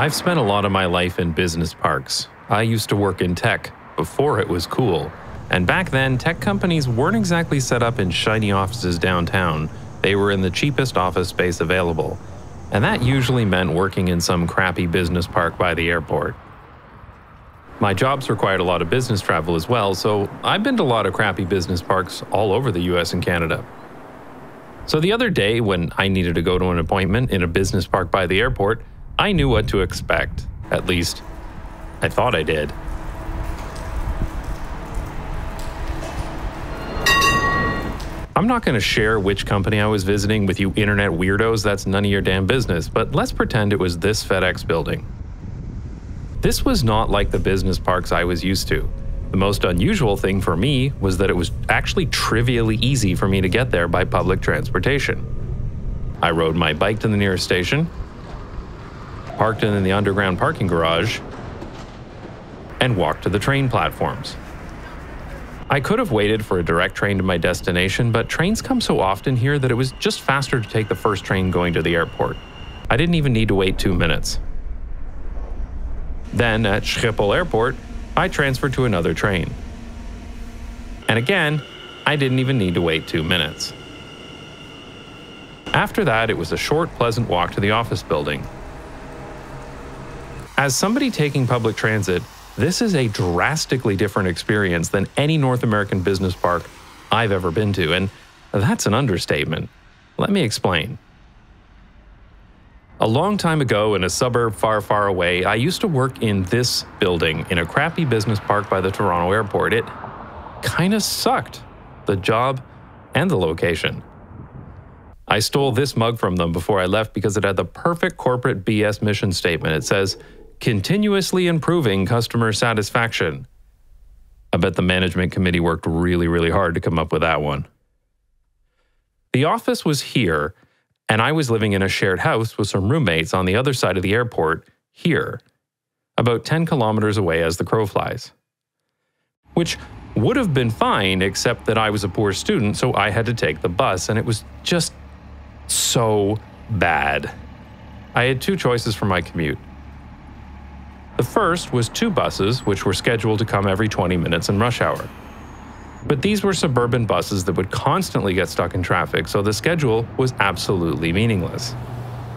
I've spent a lot of my life in business parks. I used to work in tech before it was cool. And back then, tech companies weren't exactly set up in shiny offices downtown. They were in the cheapest office space available. And that usually meant working in some crappy business park by the airport. My jobs required a lot of business travel as well, so I've been to a lot of crappy business parks all over the US and Canada. So the other day, when I needed to go to an appointment in a business park by the airport, I knew what to expect. At least, I thought I did. I'm not going to share which company I was visiting with you internet weirdos, that's none of your damn business, but let's pretend it was this FedEx building. This was not like the business parks I was used to. The most unusual thing for me was that it was actually trivially easy for me to get there by public transportation. I rode my bike to the nearest station, parked in the underground parking garage, and walked to the train platforms. I could have waited for a direct train to my destination, but trains come so often here that it was just faster to take the first train going to the airport. I didn't even need to wait 2 minutes. Then, at Schiphol Airport, I transferred to another train. And again, I didn't even need to wait 2 minutes. After that, it was a short, pleasant walk to the office building. As somebody taking public transit, this is a drastically different experience than any North American business park I've ever been to, and that's an understatement. Let me explain. A long time ago in a suburb far, far away, I used to work in this building in a crappy business park by the Toronto airport. It kind of sucked, the job and the location. I stole this mug from them before I left because it had the perfect corporate BS mission statement. It says, "Continuously improving customer satisfaction." I bet the management committee worked really, really hard to come up with that one. The office was here, and I was living in a shared house with some roommates on the other side of the airport, here, about 10 kilometers away as the crow flies. Which would have been fine, except that I was a poor student, so I had to take the bus, and it was just so bad. I had two choices for my commute. The first was 2 buses, which were scheduled to come every 20 minutes in rush hour. But these were suburban buses that would constantly get stuck in traffic, so the schedule was absolutely meaningless.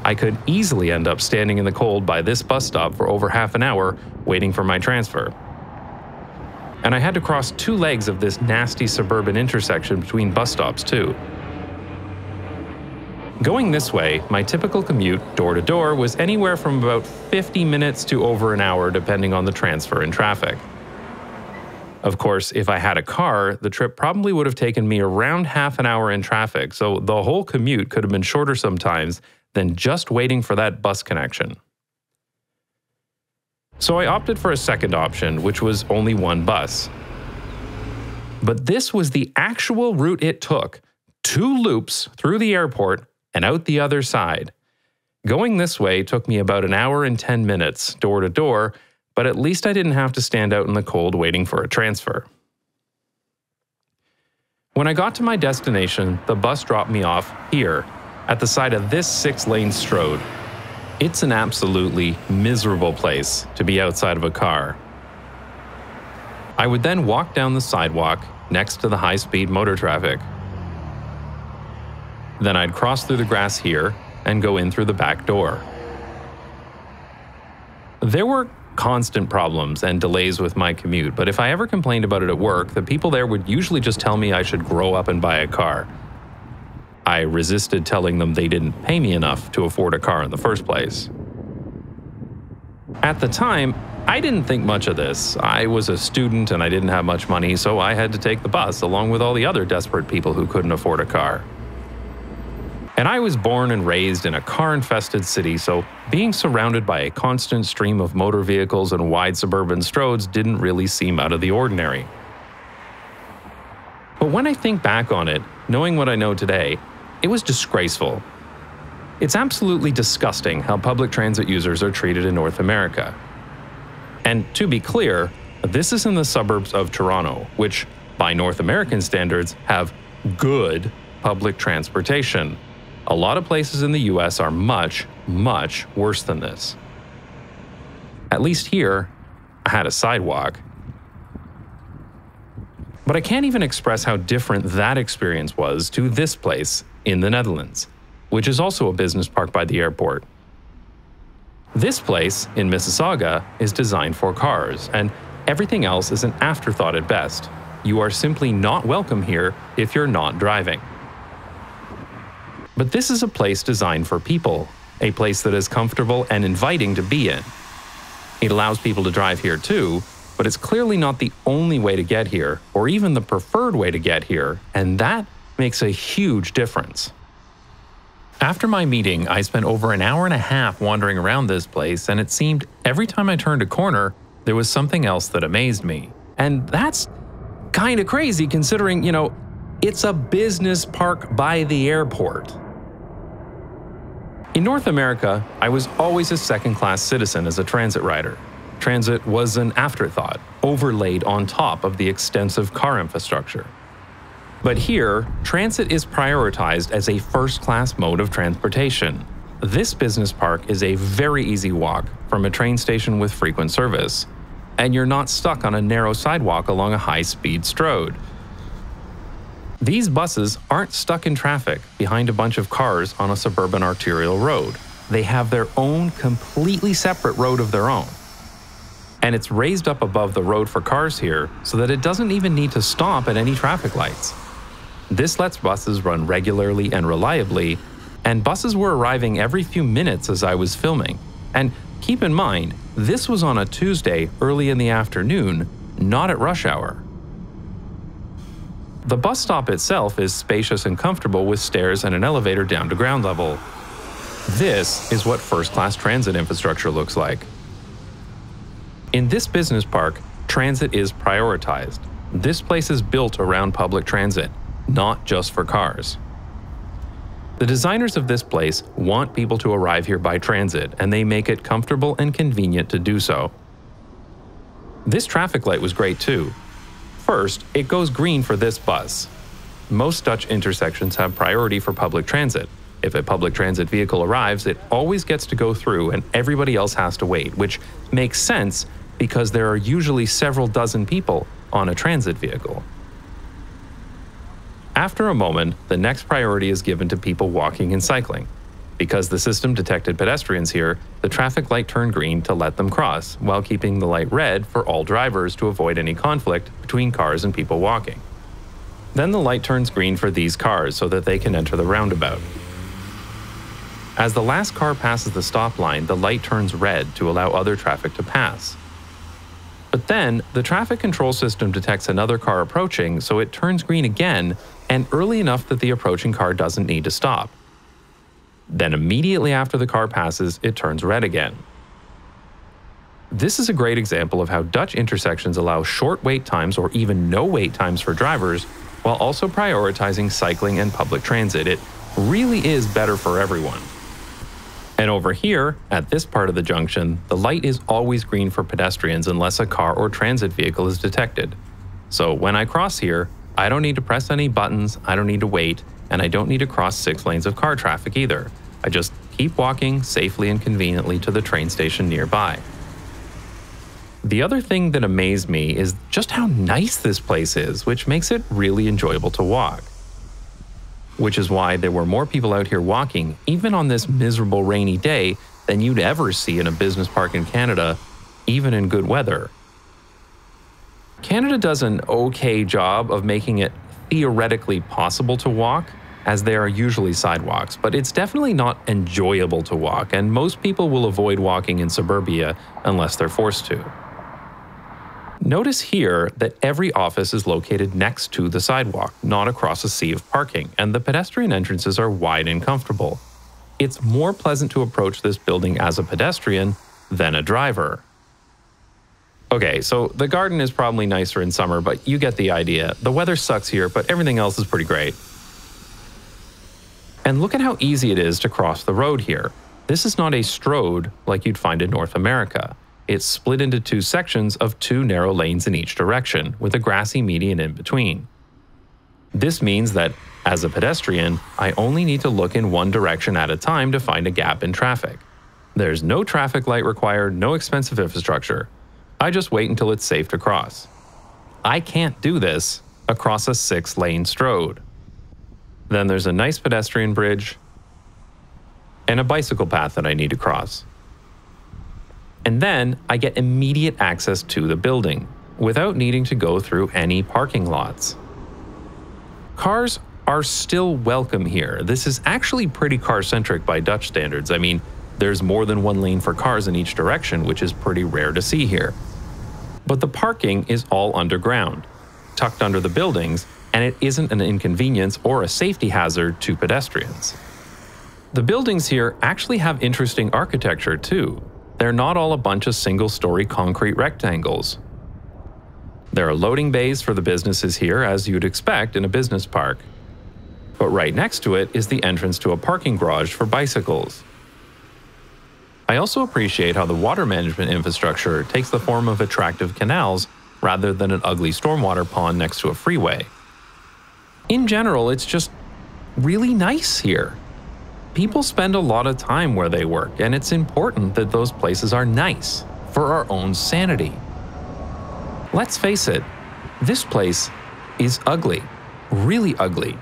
I could easily end up standing in the cold by this bus stop for over half an hour waiting for my transfer. And I had to cross 2 legs of this nasty suburban intersection between bus stops too. Going this way, my typical commute door to door was anywhere from about 50 minutes to over an hour depending on the transfer and traffic. Of course, if I had a car, the trip probably would have taken me around half an hour in traffic, so the whole commute could have been shorter sometimes than just waiting for that bus connection. So I opted for a second option, which was only 1 bus. But this was the actual route it took, 2 loops through the airport and out the other side. Going this way took me about an hour and 10 minutes door to door, but at least I didn't have to stand out in the cold waiting for a transfer. When I got to my destination, the bus dropped me off here, at the side of this 6-lane strode. It's an absolutely miserable place to be outside of a car. I would then walk down the sidewalk next to the high-speed motor traffic. Then I'd cross through the grass here and go in through the back door. There were constant problems and delays with my commute, but if I ever complained about it at work, the people there would usually just tell me I should grow up and buy a car. I resisted telling them they didn't pay me enough to afford a car in the first place. At the time, I didn't think much of this. I was a student and I didn't have much money, so I had to take the bus along with all the other desperate people who couldn't afford a car. And I was born and raised in a car-infested city, so being surrounded by a constant stream of motor vehicles and wide suburban strodes didn't really seem out of the ordinary. But when I think back on it, knowing what I know today, it was disgraceful. It's absolutely disgusting how public transit users are treated in North America. And to be clear, this is in the suburbs of Toronto, which, by North American standards, have good public transportation. A lot of places in the US are much, much worse than this. At least here, I had a sidewalk. But I can't even express how different that experience was to this place in the Netherlands, which is also a business park by the airport. This place in Mississauga is designed for cars, and everything else is an afterthought at best. You are simply not welcome here if you're not driving. But this is a place designed for people, a place that is comfortable and inviting to be in. It allows people to drive here too, but it's clearly not the only way to get here, or even the preferred way to get here, and that makes a huge difference. After my meeting, I spent over an hour and a half wandering around this place, and it seemed every time I turned a corner, there was something else that amazed me. And that's kind of crazy considering, it's a business park by the airport. In North America, I was always a second-class citizen as a transit rider. Transit was an afterthought, overlaid on top of the extensive car infrastructure. But here, transit is prioritized as a first-class mode of transportation. This business park is a very easy walk from a train station with frequent service, and you're not stuck on a narrow sidewalk along a high-speed strode. These buses aren't stuck in traffic behind a bunch of cars on a suburban arterial road. They have their own completely separate road of their own. And it's raised up above the road for cars here so that it doesn't even need to stop at any traffic lights. This lets buses run regularly and reliably, and buses were arriving every few minutes as I was filming. And keep in mind, this was on a Tuesday early in the afternoon, not at rush hour. The bus stop itself is spacious and comfortable with stairs and an elevator down to ground level. This is what first-class transit infrastructure looks like. In this business park, transit is prioritized. This place is built around public transit, not just for cars. The designers of this place want people to arrive here by transit, and they make it comfortable and convenient to do so. This traffic light was great too. First, it goes green for this bus. Most Dutch intersections have priority for public transit. If a public transit vehicle arrives, it always gets to go through and everybody else has to wait, which makes sense because there are usually several dozen people on a transit vehicle. After a moment, the next priority is given to people walking and cycling. Because the system detected pedestrians here, the traffic light turned green to let them cross, while keeping the light red for all drivers to avoid any conflict between cars and people walking. Then the light turns green for these cars so that they can enter the roundabout. As the last car passes the stop line, the light turns red to allow other traffic to pass. But then, the traffic control system detects another car approaching, so it turns green again, and early enough that the approaching car doesn't need to stop. Then immediately after the car passes, it turns red again. This is a great example of how Dutch intersections allow short wait times or even no wait times for drivers, while also prioritizing cycling and public transit. It really is better for everyone. And over here, at this part of the junction, the light is always green for pedestrians unless a car or transit vehicle is detected. So when I cross here, I don't need to press any buttons, I don't need to wait, and I don't need to cross 6 lanes of car traffic either. I just keep walking safely and conveniently to the train station nearby. The other thing that amazed me is just how nice this place is, which makes it really enjoyable to walk. Which is why there were more people out here walking, even on this miserable rainy day, than you'd ever see in a business park in Canada, even in good weather. Canada does an okay job of making it theoretically possible to walk, as there are usually sidewalks, but it's definitely not enjoyable to walk, and most people will avoid walking in suburbia unless they're forced to. Notice here that every office is located next to the sidewalk, not across a sea of parking, and the pedestrian entrances are wide and comfortable. It's more pleasant to approach this building as a pedestrian than a driver. Okay, so the garden is probably nicer in summer, but you get the idea. The weather sucks here, but everything else is pretty great. And look at how easy it is to cross the road here. This is not a strode like you'd find in North America. It's split into 2 sections of 2 narrow lanes in each direction, with a grassy median in between. This means that, as a pedestrian, I only need to look in one direction at a time to find a gap in traffic. There's no traffic light required, no expensive infrastructure. I just wait until it's safe to cross. I can't do this across a 6-lane road. Then there's a nice pedestrian bridge and a bicycle path that I need to cross. And then I get immediate access to the building without needing to go through any parking lots. Cars are still welcome here. This is actually pretty car-centric by Dutch standards. I mean, there's more than one lane for cars in each direction, which is pretty rare to see here. But the parking is all underground, tucked under the buildings, and it isn't an inconvenience or a safety hazard to pedestrians. The buildings here actually have interesting architecture too. They're not all a bunch of single-story concrete rectangles. There are loading bays for the businesses here, as you'd expect in a business park. But right next to it is the entrance to a parking garage for bicycles. I also appreciate how the water management infrastructure takes the form of attractive canals rather than an ugly stormwater pond next to a freeway. In general, it's just really nice here. People spend a lot of time where they work, and it's important that those places are nice for our own sanity. Let's face it, this place is ugly, really ugly.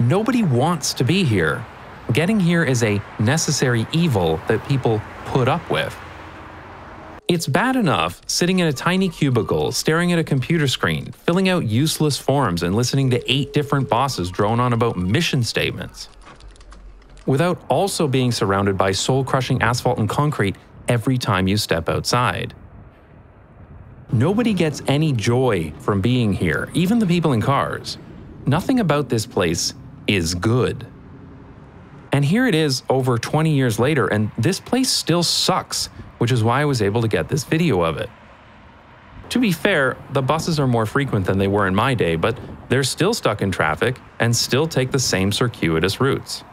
Nobody wants to be here. Getting here is a necessary evil that people put up with. It's bad enough sitting in a tiny cubicle, staring at a computer screen, filling out useless forms, and listening to 8 different bosses drone on about mission statements, without also being surrounded by soul-crushing asphalt and concrete every time you step outside. Nobody gets any joy from being here, even the people in cars. Nothing about this place is good. And here it is over 20 years later, and this place still sucks, which is why I was able to get this video of it. To be fair, the buses are more frequent than they were in my day, but they're still stuck in traffic and still take the same circuitous routes.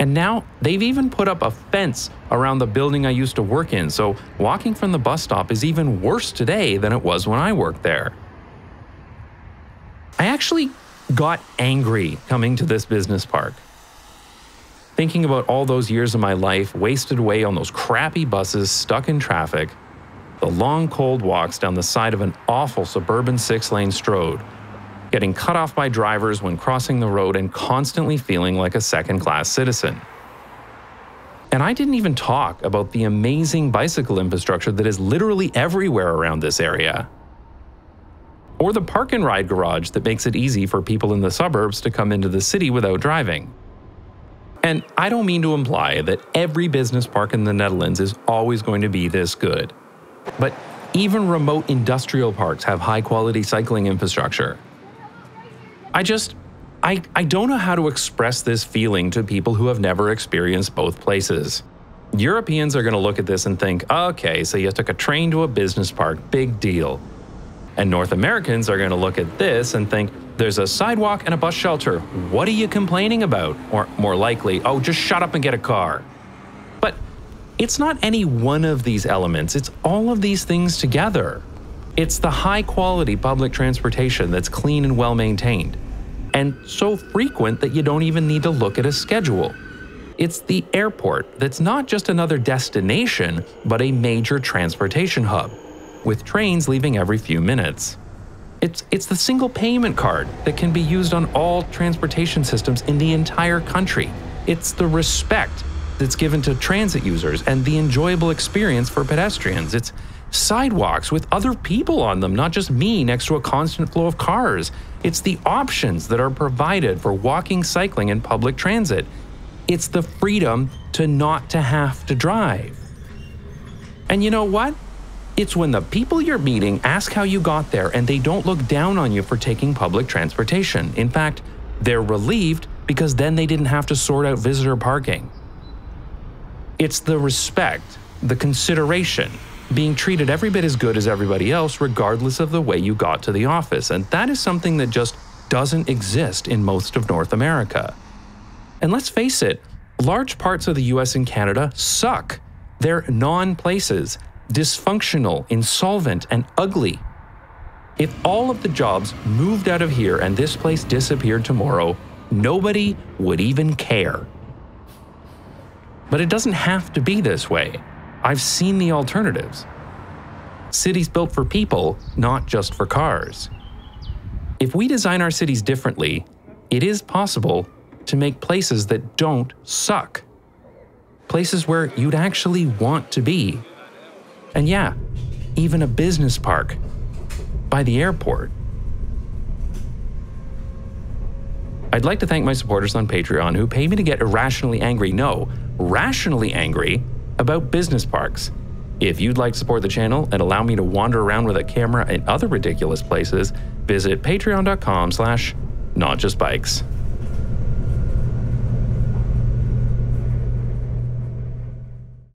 And now they've even put up a fence around the building I used to work in, so walking from the bus stop is even worse today than it was when I worked there. I actually got angry coming to this business park, thinking about all those years of my life wasted away on those crappy buses stuck in traffic, the long cold walks down the side of an awful suburban 6-lane road, getting cut off by drivers when crossing the road and constantly feeling like a second-class citizen. And I didn't even talk about the amazing bicycle infrastructure that is literally everywhere around this area, or the park and ride garage that makes it easy for people in the suburbs to come into the city without driving. And I don't mean to imply that every business park in the Netherlands is always going to be this good, but even remote industrial parks have high-quality cycling infrastructure. I don't know how to express this feeling to people who have never experienced both places. Europeans are going to look at this and think, okay, so you took a train to a business park, big deal. And North Americans are going to look at this and think, there's a sidewalk and a bus shelter, what are you complaining about? Or more likely, oh, just shut up and get a car. But it's not any one of these elements, it's all of these things together. It's the high-quality public transportation that's clean and well-maintained, and so frequent that you don't even need to look at a schedule. It's the airport that's not just another destination, but a major transportation hub, with trains leaving every few minutes. It's the single payment card that can be used on all transportation systems in the entire country. It's the respect that's given to transit users and the enjoyable experience for pedestrians. It's sidewalks with other people on them, not just me next to a constant flow of cars. It's the options that are provided for walking, cycling, and public transit. It's the freedom to not to have to drive. And you know what? It's when the people you're meeting ask how you got there and they don't look down on you for taking public transportation. In fact, they're relieved because then they didn't have to sort out visitor parking. It's the respect, the consideration, being treated every bit as good as everybody else, regardless of the way you got to the office. And that is something that just doesn't exist in most of North America. And let's face it, large parts of the US and Canada suck. They're non-places, dysfunctional, insolvent, and ugly. If all of the jobs moved out of here and this place disappeared tomorrow, nobody would even care. But it doesn't have to be this way. I've seen the alternatives. Cities built for people, not just for cars. If we design our cities differently, it is possible to make places that don't suck. Places where you'd actually want to be. And yeah, even a business park by the airport. I'd like to thank my supporters on Patreon who pay me to get irrationally angry, no, rationally angry about business parks. If you'd like to support the channel and allow me to wander around with a camera in other ridiculous places, visit patreon.com/notjustbikes.